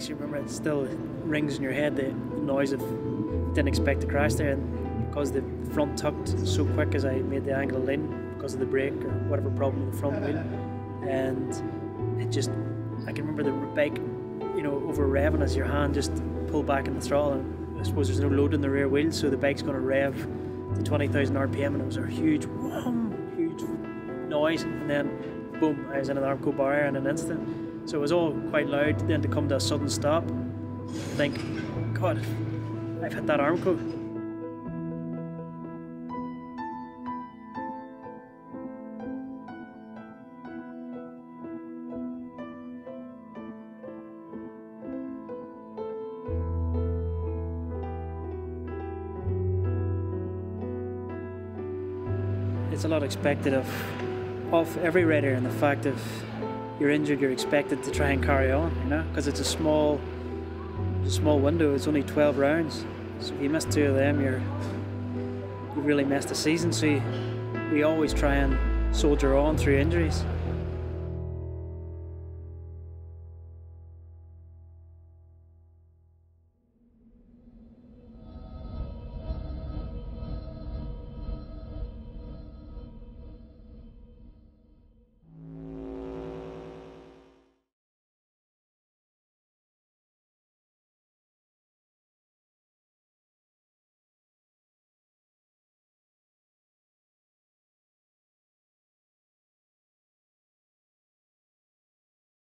actually remember, it still rings in your head, the noise of didn't expect to crash there, and because the front tucked so quick as I made the angle in because of the brake or whatever problem with the front wheel, and it just, I can remember the bike, you know, over revving as your hand just pulled back in the throttle, and I suppose there's no load in the rear wheel, so the bike's going to rev to 20,000 RPM, and it was a huge whoom, huge noise, and then boom, I was in an Armco barrier in an instant. So it was all quite loud, then to come to a sudden stop, think, God, I've hit that Armco. It's a lot expected of every rider, and the fact if you're injured, you're expected to try and carry on, you know, because it's a small window. It's only 12 rounds, so if you miss two of them, you really missed the season. So we always try and soldier on through injuries.